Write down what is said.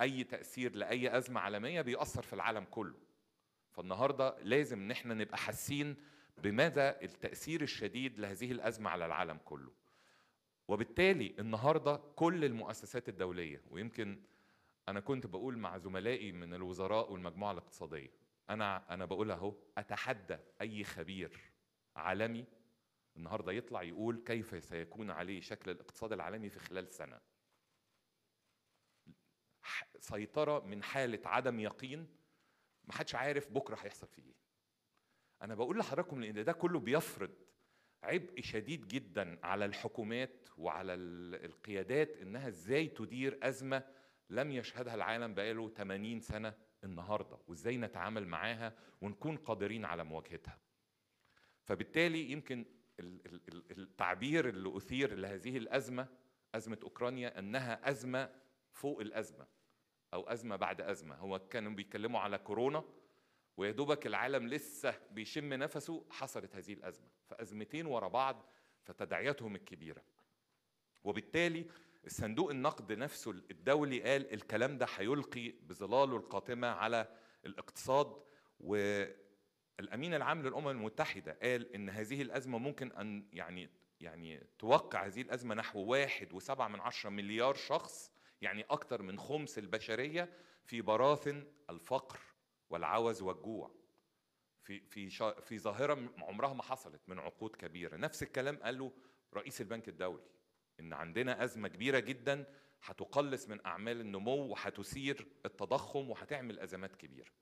اي تاثير لاي ازمه عالميه بيأثر في العالم كله. فالنهارده لازم ان احنا نبقى حاسين بمدى التاثير الشديد لهذه الازمه على العالم كله. وبالتالي النهارده كل المؤسسات الدوليه، ويمكن انا كنت بقول مع زملائي من الوزراء والمجموعه الاقتصاديه، انا بقولها اهو، اتحدى اي خبير عالمي النهارده يطلع يقول كيف سيكون عليه شكل الاقتصاد العالمي في خلال سنه. سيطره من حاله عدم يقين، محدش عارف بكره هيحصل فيه ايه. انا بقول لحضراتكم لان ده كله بيفرض عبء شديد جدا على الحكومات وعلى القيادات انها ازاي تدير ازمه لم يشهدها العالم بقاله 80 سنه النهارده، وازاي نتعامل معاها ونكون قادرين على مواجهتها. فبالتالي يمكن التعبير اللي أثير لهذه الأزمة، أزمة أوكرانيا، أنها أزمة فوق الأزمة أو أزمة بعد أزمة. هو كانوا بيتكلموا على كورونا ويا دوبك العالم لسه بيشم نفسه، حصلت هذه الأزمة، فأزمتين ورا بعض فتداعياتهم الكبيرة. وبالتالي الصندوق النقد نفسه الدولي قال الكلام ده هيلقي بظلاله القاتمة على الاقتصاد، والأمين العام للأمم المتحدة قال إن هذه الأزمة ممكن أن يعني توقع هذه الأزمة نحو 1.7 مليار شخص، يعني أكتر من خمس البشرية، في براثن الفقر والعوز والجوع، في ظاهرة عمرها ما حصلت من عقود كبيرة. نفس الكلام قاله رئيس البنك الدولي، إن عندنا أزمة كبيرة جدا هتقلص من أعمال النمو وهتثير التضخم وهتعمل أزمات كبيرة.